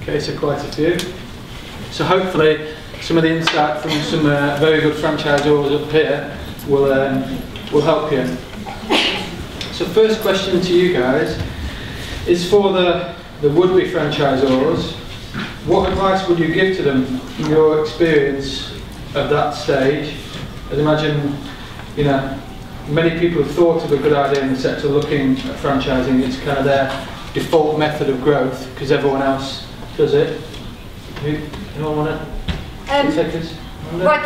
Okay, so quite a few. So hopefully some of the insight from some very good franchisors up here will help you. So first question to you guys is for the would-be franchisors. What advice would you give to them from your experience of that stage? I'd imagine, you know, many people have thought of a good idea in the sector looking at franchising. It's kind of their default method of growth because everyone else does it. Anyone want to take this? Well, I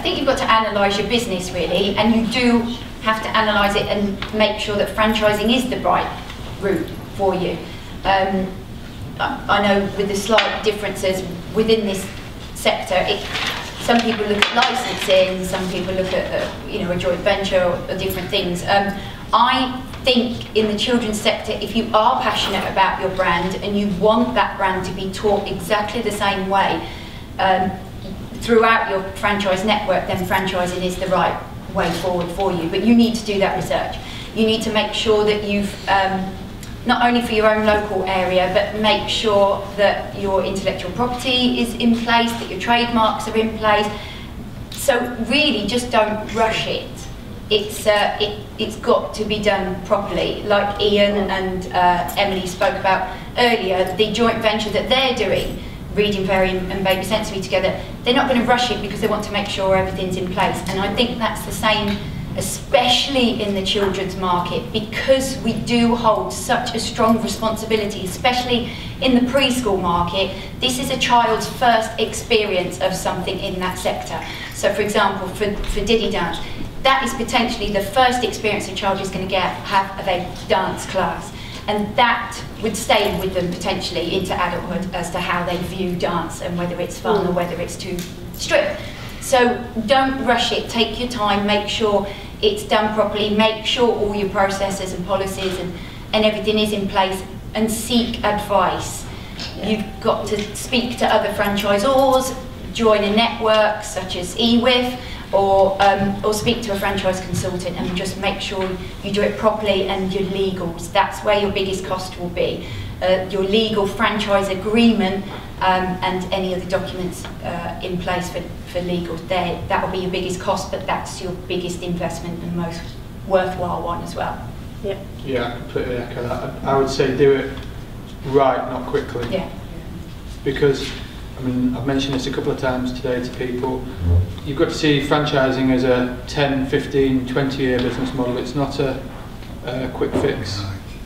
think you've got to analyse your business really, and you do have to analyse it and make sure that franchising is the right route for you. I know with the slight differences within this sector, some people look at licensing, some people look at you know, a joint venture or different things. I think in the children's sector, if you are passionate about your brand and you want that brand to be taught exactly the same way throughout your franchise network, then franchising is the right way forward for you. But you need to do that research. You need to make sure that you've, not only for your own local area, but make sure that your intellectual property is in place, that your trademarks are in place. So really just don't rush it. It's got to be done properly. Like Ian and Emily spoke about earlier, the joint venture that they're doing, Reading Fairy and Baby Sensory together, they're not going to rush it because they want to make sure everything's in place. And I think that's the same, especially in the children's market, because we do hold such a strong responsibility, especially in the preschool market. This is a child's first experience of something in that sector. So for example, for Diddy Dance, that is potentially the first experience a child is going to have of a dance class. And that would stay with them potentially into adulthood as to how they view dance and whether it's fun or whether it's too strict. So don't rush it, take your time, make sure it's done properly, make sure all your processes and policies and everything is in place, and seek advice. Yeah. You've got to speak to other franchisors, join a network such as EWIF, or speak to a franchise consultant, and just make sure you do it properly, and your legals, that's where your biggest cost will be. Your legal franchise agreement and any other documents in place for legals, that will be your biggest cost, but that's your biggest investment and most worthwhile one as well. Yeah, yeah, I completely echo that. I would say do it right, not quickly. Yeah. Because, I mean, I've mentioned this a couple of times today to people, you've got to see franchising as a 10, 15, 20-year business model. It's not a quick fix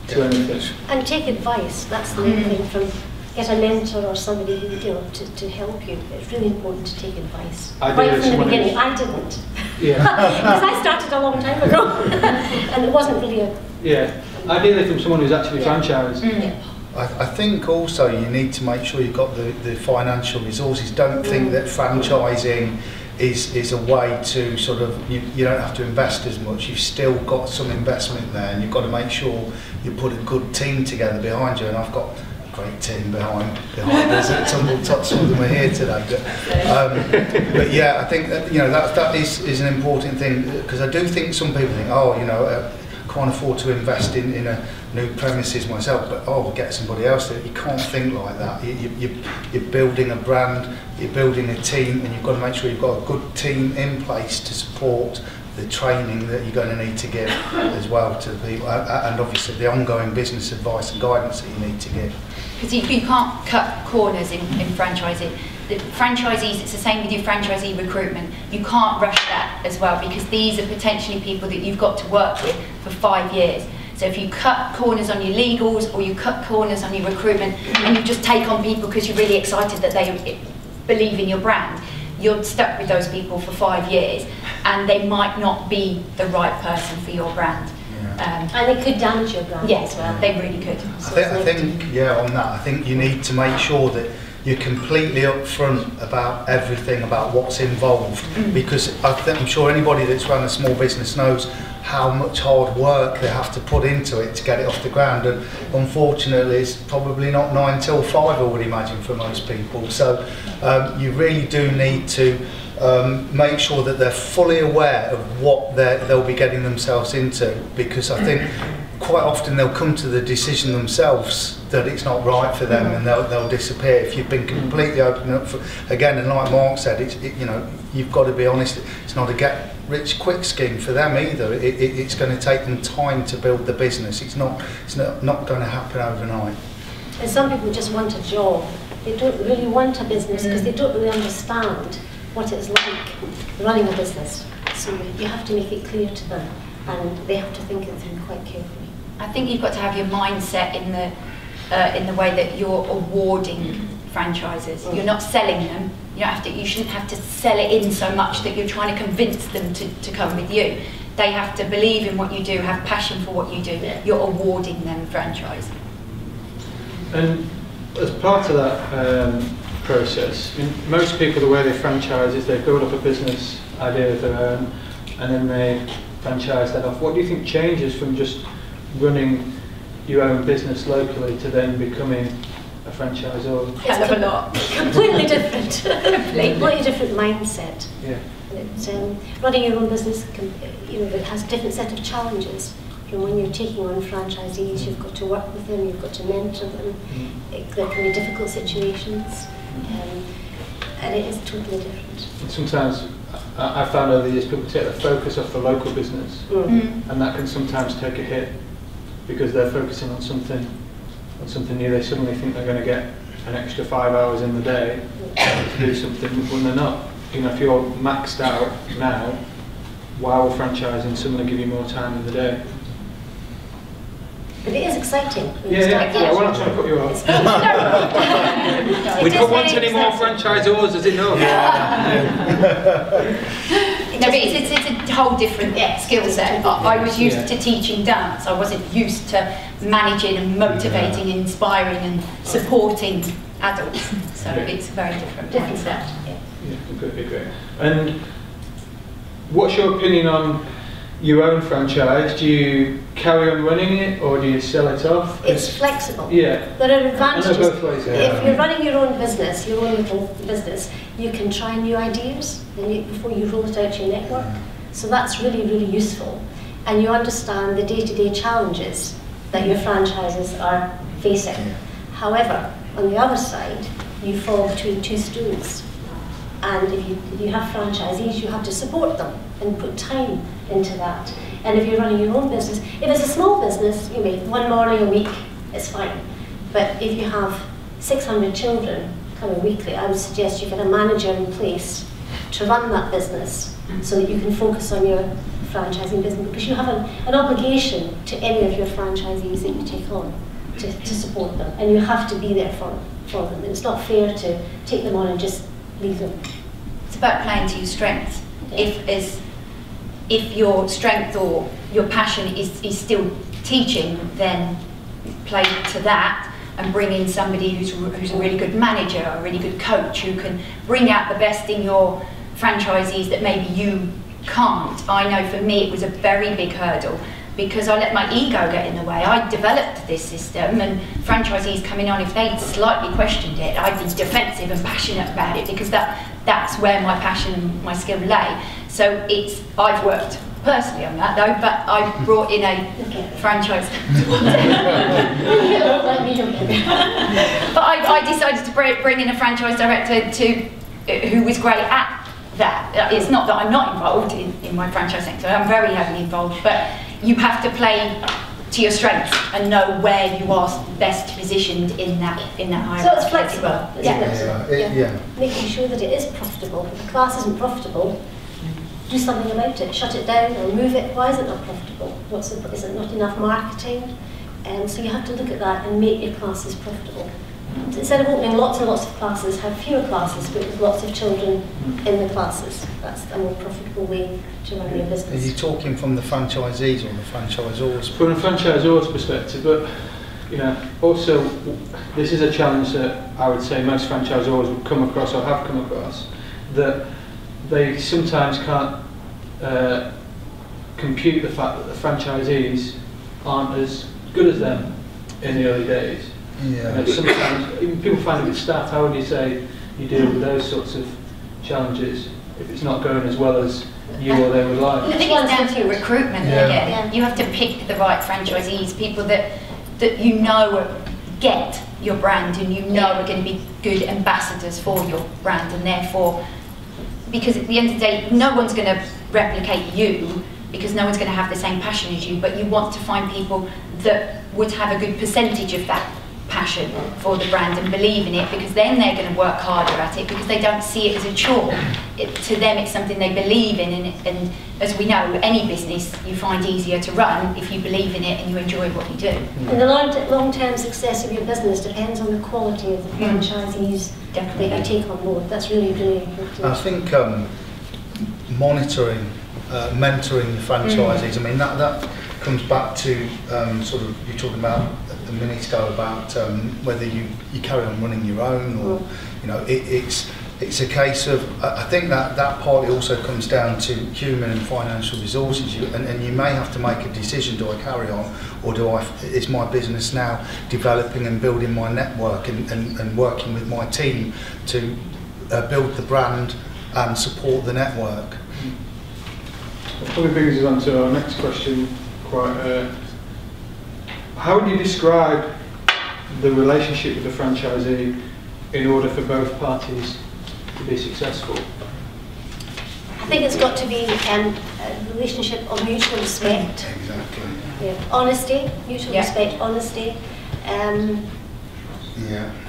to anything. And take advice, that's the main thing. From get a mentor or somebody who, you know, to help you. It's really important to take advice. Right from the beginning, I didn't. Yeah. Because I started a long time ago and it wasn't really a... Yeah, ideally from someone who's actually franchised. Mm. Yeah. I think also you need to make sure you've got the financial resources. Don't think that franchising is a way to sort of, you don't have to invest as much. You've still got some investment there, and you've got to make sure you put a good team together behind you. And I've got a great team behind us at Tumble Tots. Some of them are here today. But yeah, I think that, you know, that is an important thing, because I do think some people think, oh, you know, can't afford to invest in a new premises myself, but oh, I'll get somebody else there. You can't think like that. You're building a brand, you're building a team, and you've got to make sure you've got a good team in place to support the training that you're going to need to give as well to the people, and obviously the ongoing business advice and guidance that you need to give. Because you can't cut corners in franchising. The franchisees, it's the same with your franchisee recruitment. You can't rush that as well, because these are potentially people that you've got to work with for 5 years. So if you cut corners on your legals, or you cut corners on your recruitment, and you just take on people because you're really excited that they believe in your brand, you're stuck with those people for 5 years, and they might not be the right person for your brand. Yeah. And they could damage your brand as well. They really could. So I think you need to make sure that you're completely upfront about everything, about what's involved, because I'm sure anybody that's run a small business knows how much hard work they have to put into it to get it off the ground, and unfortunately it's probably not 9 till 5, I would imagine, for most people. So you really do need to make sure that they're fully aware of what they'll be getting themselves into, because I think quite often they'll come to the decision themselves that it's not right for them, and they'll disappear. If you've been completely open up for, again, and like Mark said, you know, you've got to be honest, it's not a get rich quick scheme for them either. It's going to take them time to build the business. It's not going to happen overnight. And some people just want a job. They don't really want a business because they don't really understand what it's like running a business. So you have to make it clear to them, and they have to think it through quite carefully. I think you've got to have your mindset in the way that you're awarding franchises. You're not selling them. You don't have to. You shouldn't have to sell it in so much that you're trying to convince them to come with you. They have to believe in what you do, have passion for what you do. Yeah. You're awarding them franchise. And as part of that process, I mean, most people, the way they franchise is they build up a business idea of their own, and then they franchise that off. What do you think changes from just running your own business locally to then becoming a franchisor? It's a lot. Completely different. Completely different mindset. Yeah. Running your own business, you know, it has a different set of challenges. And when you're taking on franchisees, you've got to work with them, you've got to mentor them. There can be difficult situations, and it is totally different. Sometimes I found over the years people take the focus off the local business, and that can sometimes take a hit because they're focusing on something new. They suddenly think they're going to get an extra 5 hours in the day to do something when they're not. You know, if you're maxed out now while franchising, suddenly give you more time in the day. But it is exciting. Yeah, we're not trying to put you off. We don't want any more franchisors, as it knows. No, but it's a whole different skill set. I was used to teaching dance. I wasn't used to managing and motivating, inspiring and supporting adults. So it's a very different set. Yeah, great. And what's your opinion on your own franchise? Do you carry on running it, or do you sell it off? It's flexible. Yeah. There are advantages. Both ways, If you're running your own business, you can try new ideas before you roll it out to your network. So that's really, really useful. And you understand the day-to-day challenges that your franchises are facing. However, on the other side, you fall between two stools. And if you have franchisees, you have to support them and put time into that. And if you're running your own business, if it's a small business, you make one morning a week, it's fine. But if you have 600 children coming weekly, I would suggest you get a manager in place to run that business so that you can focus on your franchising business, because you have an obligation to any of your franchisees that you take on to support them, and you have to be there for them. It's not fair to take them on and just leave them. It's about playing to your strengths. If your strength or your passion is still teaching, then play to that and bring in somebody who's a really good manager, a really good coach, who can bring out the best in your franchisees that maybe you can't. I know for me it was a very big hurdle because I let my ego get in the way. I developed this system, and franchisees coming on, if they'd slightly questioned it, I'd be defensive and passionate about it because that's where my passion and my skill lay. So I've worked personally on that though, but I've brought in a franchise. But I decided to bring in a franchise director who was great at that. It's not that I'm not involved in my franchise sector, I'm very heavily involved, but you have to play to your strengths and know where you are best positioned in that hierarchy. So it's flexible. Making sure that it is profitable. If the class isn't profitable, do something about it. Shut it down or move it. Why is it not profitable? Is it not enough marketing? And so you have to look at that and make your classes profitable. Instead of opening lots and lots of classes, have fewer classes but with lots of children in the classes. That's a more profitable way to run your business. Are you talking from the franchisees or the franchisors? From the franchisor's perspective, but you know, also this is a challenge that I would say most franchisors would come across or have come across, that they sometimes can't compute the fact that the franchisees aren't as good as them in the early days. Yeah. You know, sometimes even people find it with staff. How would you say you deal with those sorts of challenges if it's not going as well as you or they would like. I think it's down to recruitment again. Yeah. You have to pick the right franchisees, people that you know get your brand and you know are going to be good ambassadors for your brand, and therefore, because at the end of the day, no one's going to replicate you because no one's going to have the same passion as you, but you want to find people that would have a good percentage of that passion for the brand and believe in it, because then they're going to work harder at it because they don't see it as a chore. To them it's something they believe in, and as we know, any business you find easier to run if you believe in it and you enjoy what you do. And the long-term success of your business depends on the quality of the franchisees that you take on board. That's really, really important. I think monitoring, mentoring the franchisees, I mean that comes back to sort of, you're talking about a minute ago about whether you carry on running your own, or you know, it's a case of, I think that partly also comes down to human and financial resources. And you may have to make a decision: do I carry on, or is my business now developing and building my network and working with my team to build the brand and support the network? That probably brings us on to our next question. Quite. How would you describe the relationship with the franchisee in order for both parties to be successful? I think it's got to be a relationship of mutual respect. Exactly. Yeah. Honesty, mutual respect, honesty.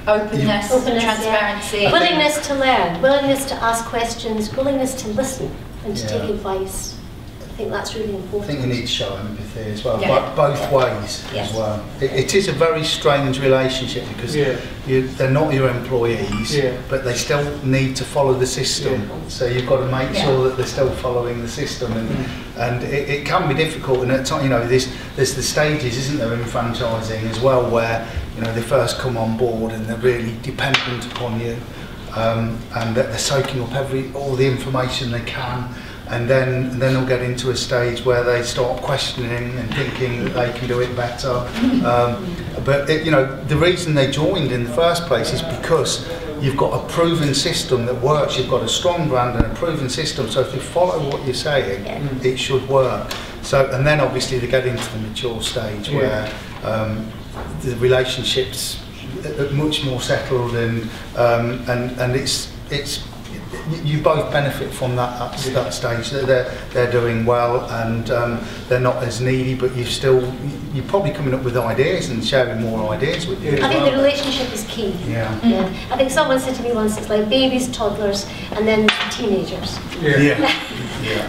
Openness, transparency. Yeah. Willingness to learn, willingness to ask questions, willingness to listen and to take advice. I think that's really important. I think you need to show empathy as well, both ways as well. It is a very strange relationship because they're not your employees, but they still need to follow the system. So you've got to make sure that they're still following the system, and it can be difficult. And at times, you know, there's the stages, isn't there, in franchising as well, where you know they first come on board and they're really dependent upon you, and that they're soaking up all the information they can. And then they'll get into a stage where they start questioning and thinking that they can do it better. But you know, the reason they joined in the first place is because you've got a proven system that works. You've got a strong brand and a proven system. So if they follow what you're saying, it should work. So, and then obviously they get into the mature stage where the relationship's much more settled, and it's. You both benefit from that stage. They're doing well, and they're not as needy, but you're probably coming up with ideas and sharing more ideas with you. I think the relationship is key. Yeah. I think someone said to me once, it's like babies, toddlers, and then teenagers. Yeah.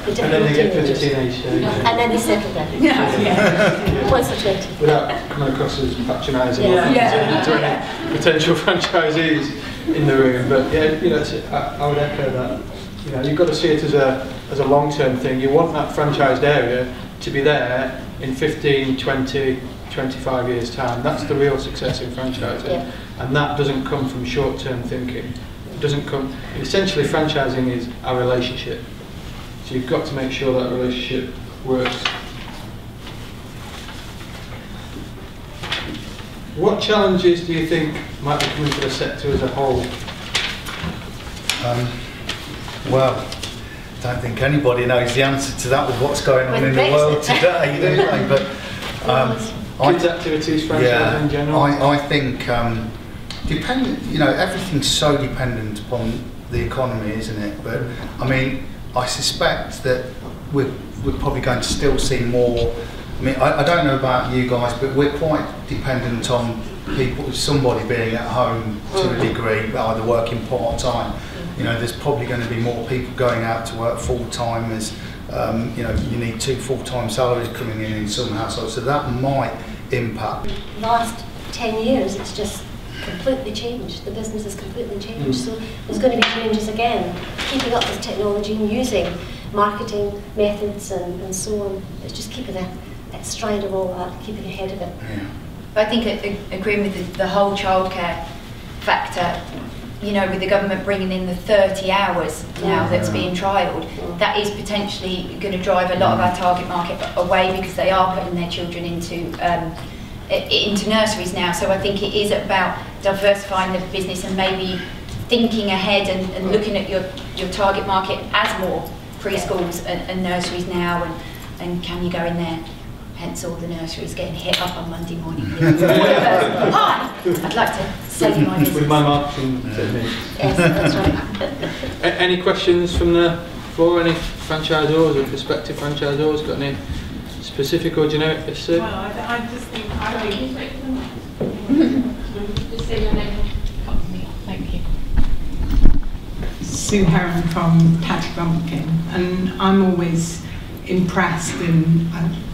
And then they get to the teenage stage. And then they settle down. Once they're 20. Without coming across as patronising to any potential franchisees in the room, but yeah, you know, I would echo that. You know, you've got to see it as a long-term thing. You want that franchised area to be there in 15, 20, 25 years' time. That's the real success in franchising, and that doesn't come from short-term thinking. It doesn't come. Essentially, franchising is a relationship, so you've got to make sure that relationship works. What challenges do you think might be coming to the sector as a whole? Well, I don't think anybody knows the answer to that with what's going on in the world today, do they? But kids' activities, franchising in general. I think you know, everything's so dependent upon the economy, isn't it? But I mean, I suspect that we're probably going to still see more. I mean, I don't know about you guys, but we're quite dependent on somebody being at home to a degree, either working part-time. You know, there's probably going to be more people going out to work full-time, as you know, you need two full-time salaries coming in some households, so that might impact. The last 10 years, it's just completely changed. The business has completely changed, so there's going to be changes again. Keeping up with technology and using marketing methods and so on. It's just keeping that stride of all that, keeping ahead of it. Yeah. I think agreeing with the whole childcare factor, you know, with the government bringing in the 30 hours now that's being trialled, that is potentially going to drive a lot of our target market away, because they are putting their children into nurseries now. So I think it is about diversifying the business and maybe thinking ahead and looking at your target market as more preschools and nurseries now, and can you go in there? Hence all the nurseries getting hit up on Monday morning. Hi! I'd like to sell you my business. With my marketing techniques. Yes, that's right. Any questions from the floor? Any franchisors or prospective franchisors got any specific or generic? Yes, sir? Well, I just think I mean, just say your name. Thank you. Sue Heron from Tatch Bumpkin, and I'm always impressed in.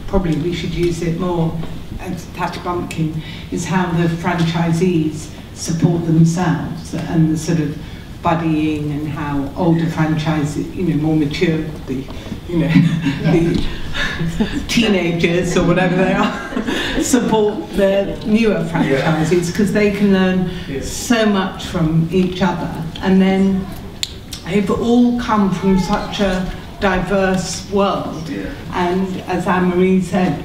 Probably we should use it more at Tatch Bumpkin, is how the franchisees support themselves and the sort of buddying, and how older franchisees, you know, more mature, the, you know, the teenagers or whatever they are, support the newer franchises, because they can learn so much from each other. And then they've all come from such a diverse world, and as Anne-Marie said,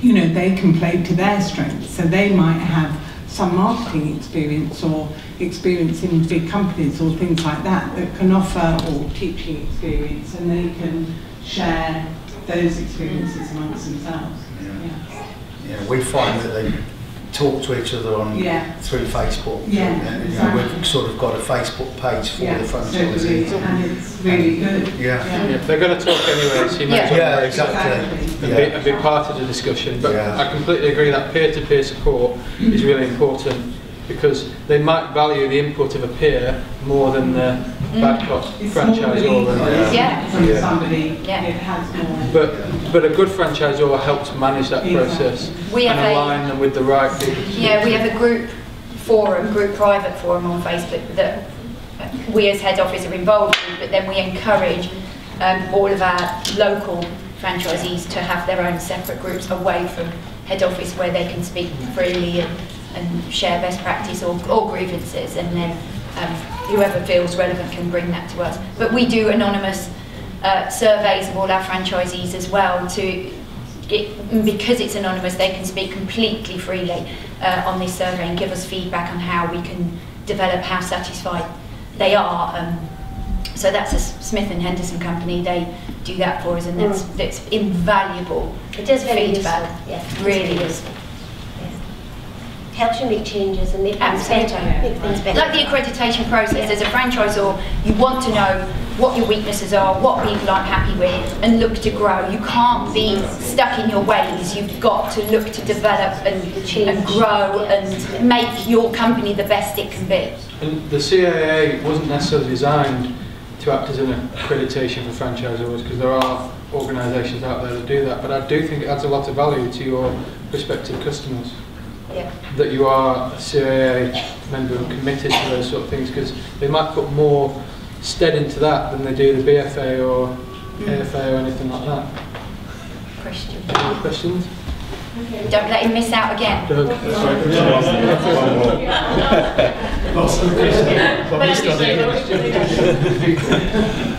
you know, they can play to their strengths, so they might have some marketing experience or experience in big companies or things like that that can offer, or teaching experience, and they can share those experiences amongst themselves. Yeah, we find that they talk to each other on through Facebook. We've sort of got a Facebook page for the franchisees, and it's really good. They're going to talk anyway, so you might exactly. And be part of the discussion. But I completely agree that peer-to-peer support is really important, because they might value the input of a peer more than the bad cop franchisor. But a good franchisor helps manage that process and align them with the right people. Yeah, we have a group forum, group private forum on Facebook that we as head office are involved in, but then we encourage all of our local franchisees to have their own separate groups away from head office, where they can speak freely and share best practice or grievances, and then whoever feels relevant can bring that to us. But we do anonymous surveys of all our franchisees as well, because it's anonymous, they can speak completely freely on this survey and give us feedback on how we can develop, how satisfied they are. So that's a Smith and Henderson company, they do that for us, and that's invaluable. It does feedback, really is. Helps you make changes and make things better. Like the accreditation process, as a franchisor, you want to know what your weaknesses are, what people aren't happy with, and look to grow. You can't be stuck in your ways. You've got to look to develop and grow and make your company the best it can be. And the CAA wasn't necessarily designed to act as an accreditation for franchisors, because there are organisations out there that do that, but I do think it adds a lot of value to your prospective customers. That you are a CAA member and committed to those sort of things, because they might put more stead into that than they do the BFA or KFA or anything like that. Any questions? Don't let him miss out again.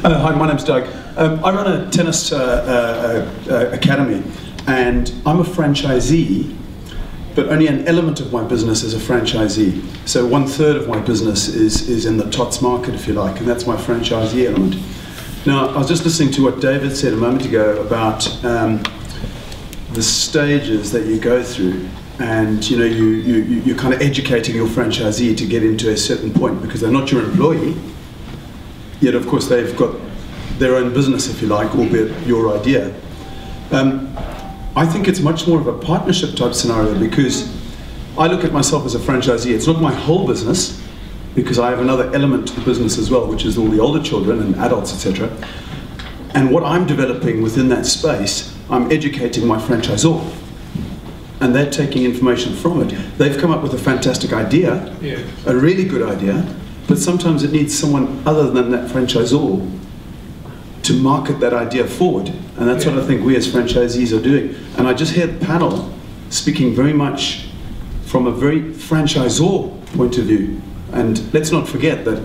Hi, my name's Doug. I run a tennis academy, and I'm a franchisee, but only an element of my business is a franchisee. So 1/3 of my business is in the TOTS market, if you like, and that's my franchisee element. Now, I was just listening to what David said a moment ago about the stages that you go through, and you know, you're kind of educating your franchisee to get into a certain point, because they're not your employee, yet of course they've got their own business, if you like, albeit your idea. I think it's much more of a partnership type scenario, because I look at myself as a franchisee. It's not my whole business, because I have another element to the business as well, which is all the older children and adults, etc. And what I'm developing within that space, I'm educating my franchisor, and they're taking information from it. They've come up with a fantastic idea, a really good idea, but sometimes it needs someone other than that franchisor to market that idea forward. And that's what I think we as franchisees are doing. And I just hear the panel speaking very much from a very franchisor point of view. And let's not forget that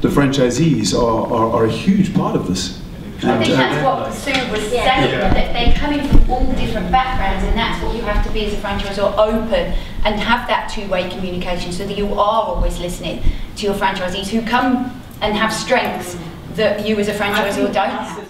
the franchisees are a huge part of this. I think that's what Sue was saying, that they're coming from all different backgrounds, and that's what you have to be as a franchisor, open and have that two-way communication so that you are always listening to your franchisees who come and have strengths that you as a franchisor don't have.